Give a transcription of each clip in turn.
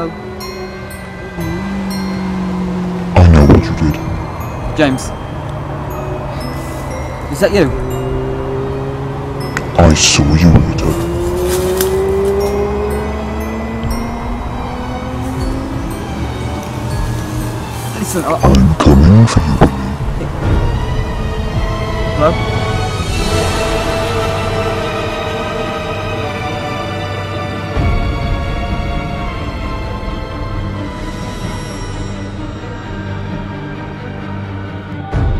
Hello? I know what you did. James. Is that you? I saw you, Rita. Listen, I'm coming for you. Hello? Is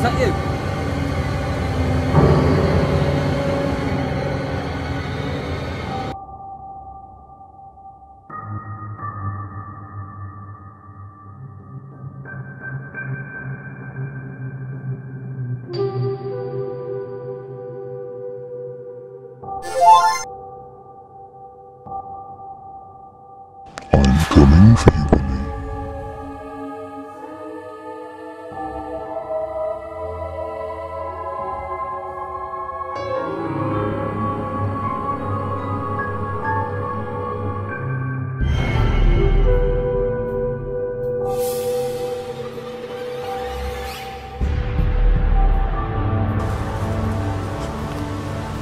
that you? I'm coming for you.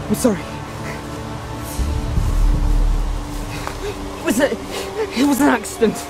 I'm sorry. It was an accident.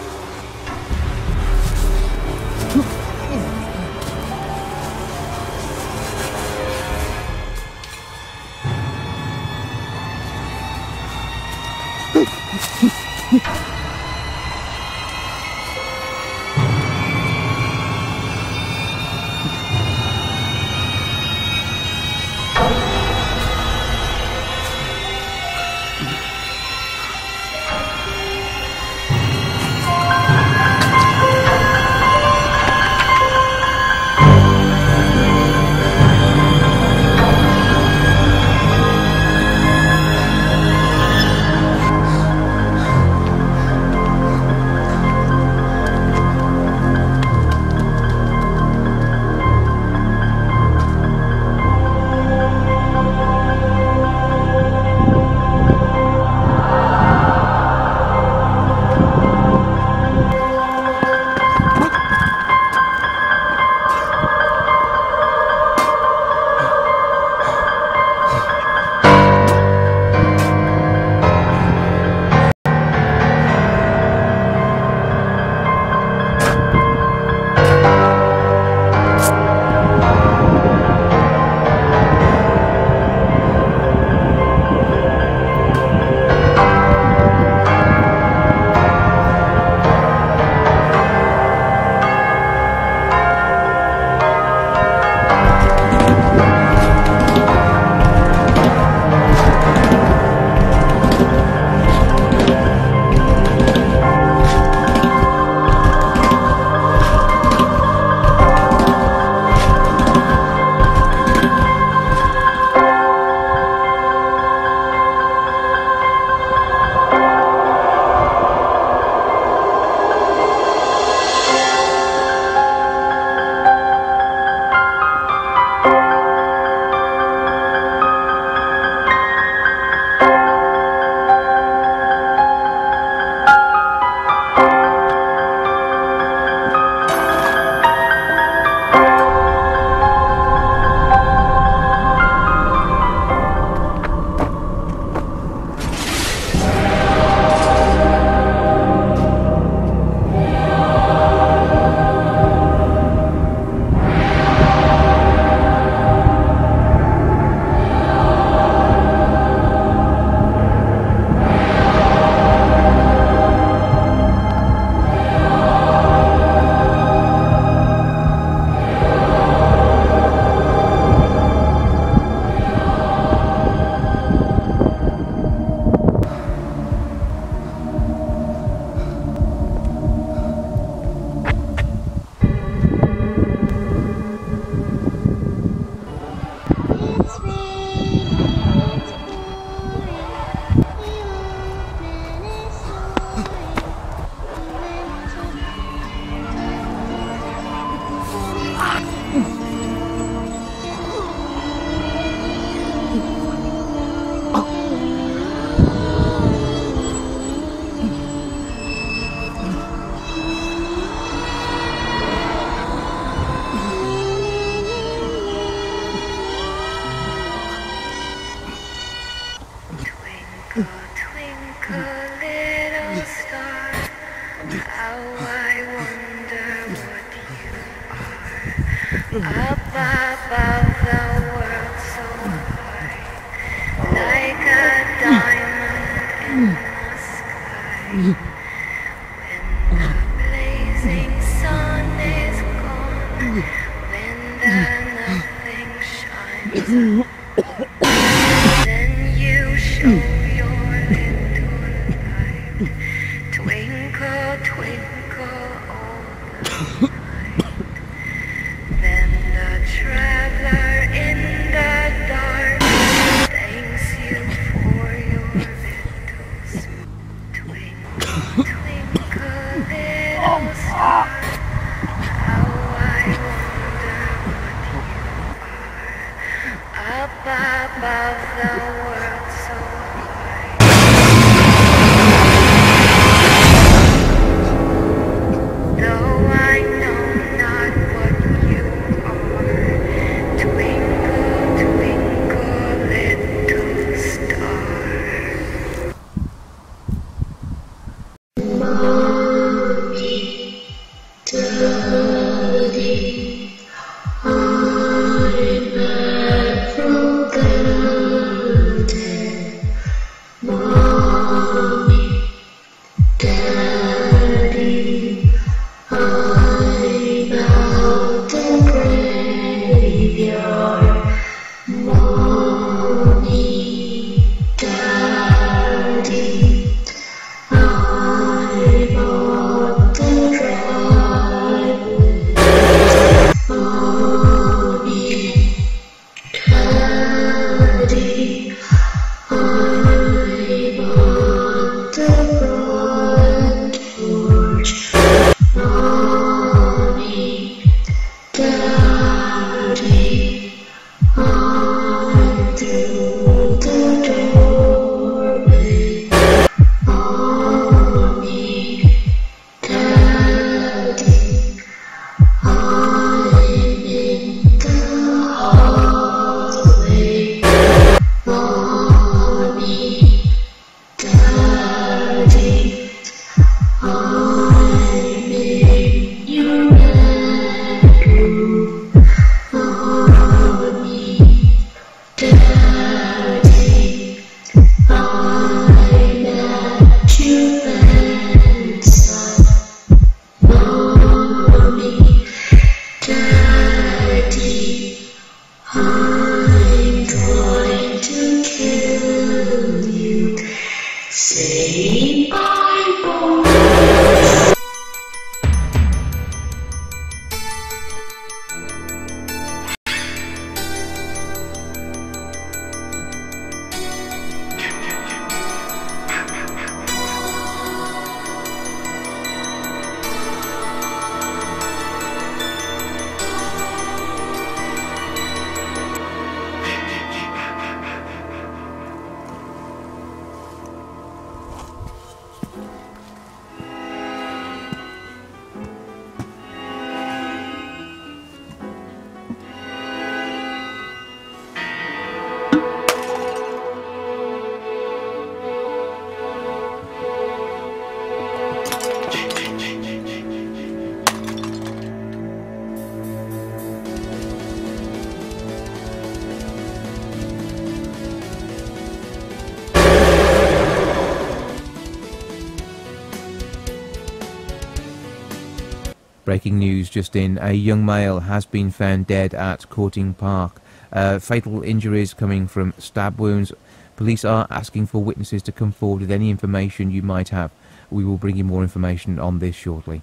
Breaking news just in, a young male has been found dead at Courting Park. Fatal injuries coming from stab wounds. Police are asking for witnesses to come forward with any information you might have. We will bring you more information on this shortly.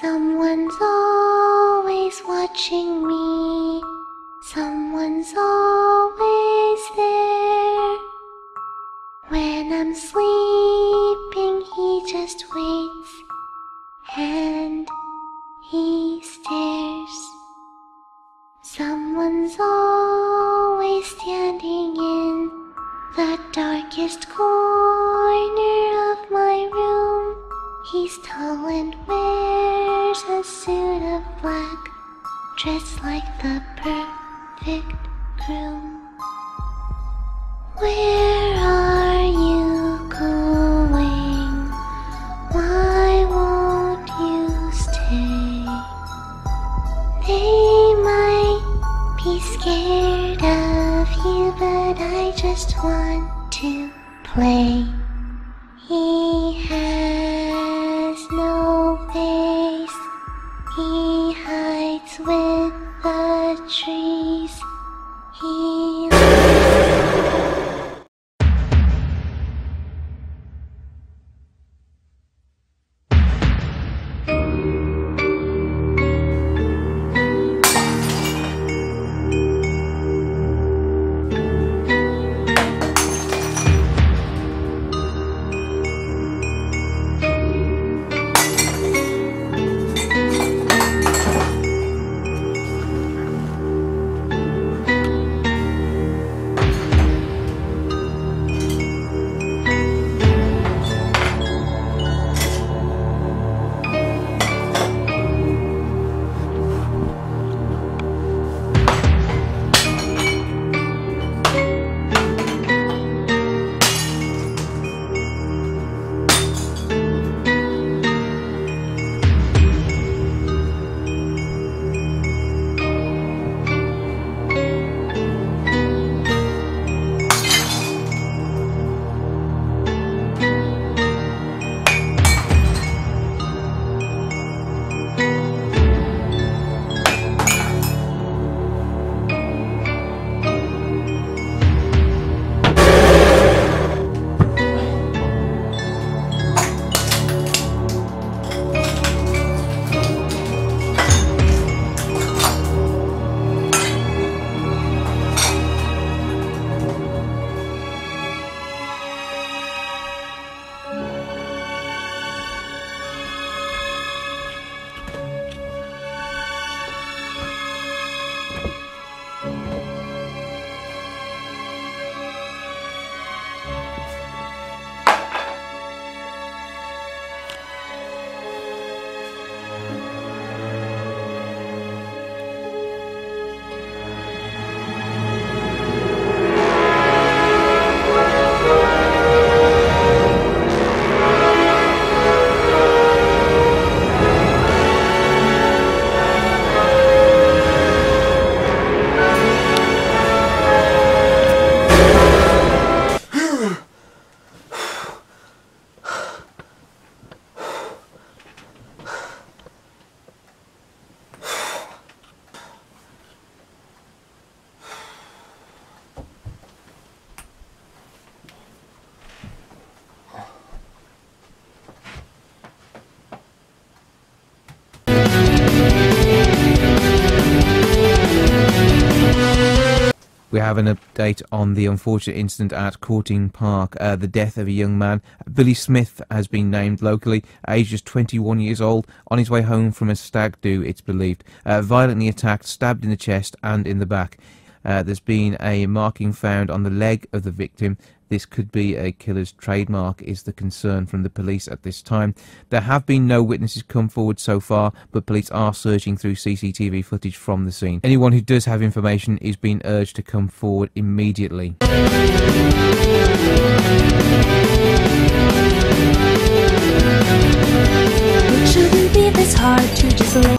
Someone's always watching me. Someone's always there. When I'm sleeping, he just waits and he stares. Someone's always standing in the darkest corner of my room. He's tall and wears a suit of black, dressed like the perfect groom. Where are you going? Why won't you stay? They might be scared of you, but I just want to play. He has no face, he hides with the trees, he We have an update on the unfortunate incident at Courting Park, the death of a young man. Billy Smith has been named locally, aged just 21 years old, on his way home from a stag do, it's believed. Violently attacked, stabbed in the chest and in the back. There's been a marking found on the leg of the victim. this could be a killer's trademark is the concern from the police at this time. There have been no witnesses come forward so far, but police are searching through CCTV footage from the scene. Anyone who does have information is being urged to come forward immediately. It shouldn't be this hard to just let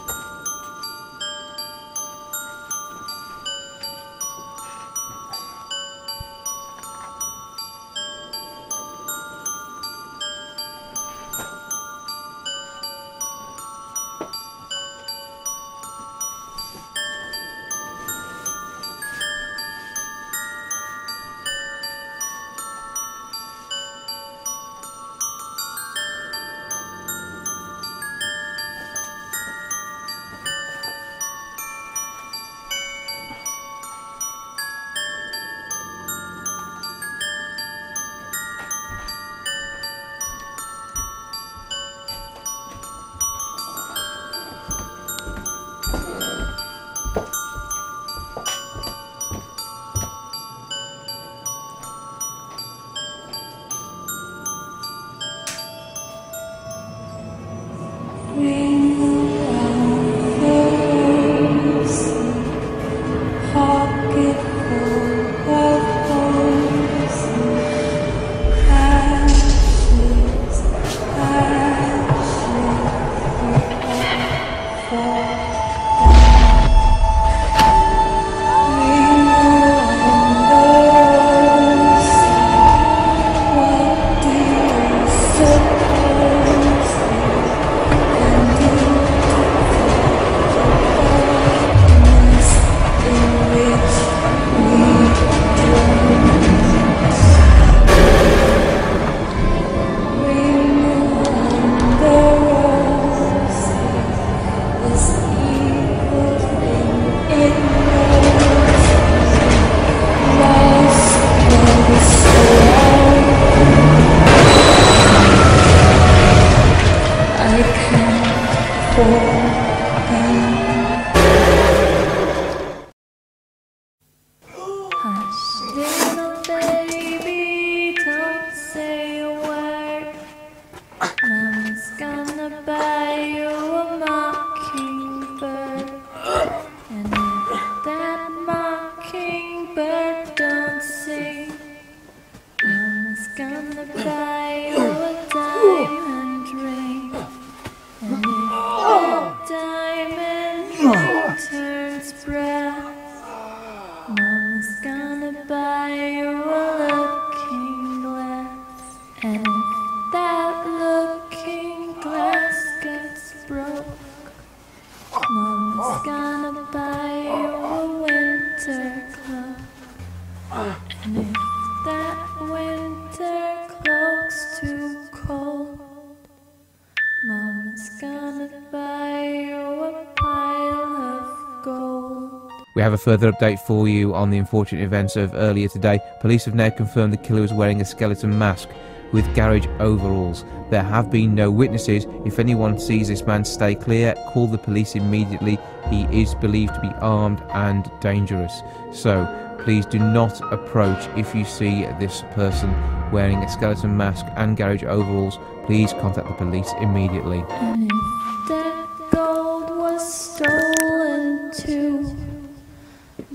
We have a further update for you on the unfortunate events of earlier today. Police have now confirmed the killer was wearing a skeleton mask with garage overalls. There have been no witnesses. If anyone sees this man, stay clear, call the police immediately. He is believed to be armed and dangerous. So please do not approach if you see this person wearing a skeleton mask and garage overalls. Please contact the police immediately. And if that gold was stolen too,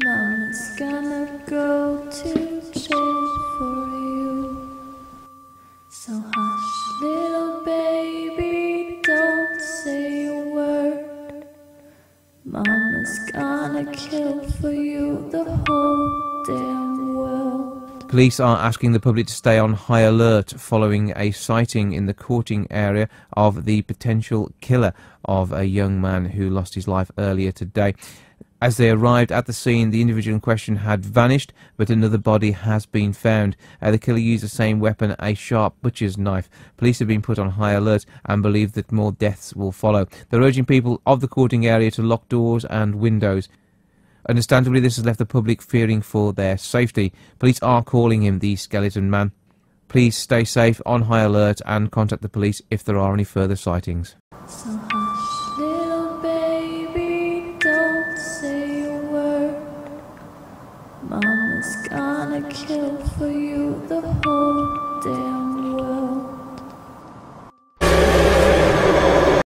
Mama's gonna go to jail for you. So hush, little baby, don't say a word. Mama's gonna kill for you the whole damn world. Police are asking the public to stay on high alert following a sighting in the Courting area of the potential killer of a young man who lost his life earlier today. As they arrived at the scene, the individual in question had vanished, but another body has been found. The killer used the same weapon, a sharp butcher's knife. Police have been put on high alert and believe that more deaths will follow. They're urging people of the Courting area to lock doors and windows. Understandably, this has left the public fearing for their safety. Police are calling him the Skeleton Man. Please stay safe, on high alert, and contact the police if there are any further sightings. Mama's gonna kill for you the whole day.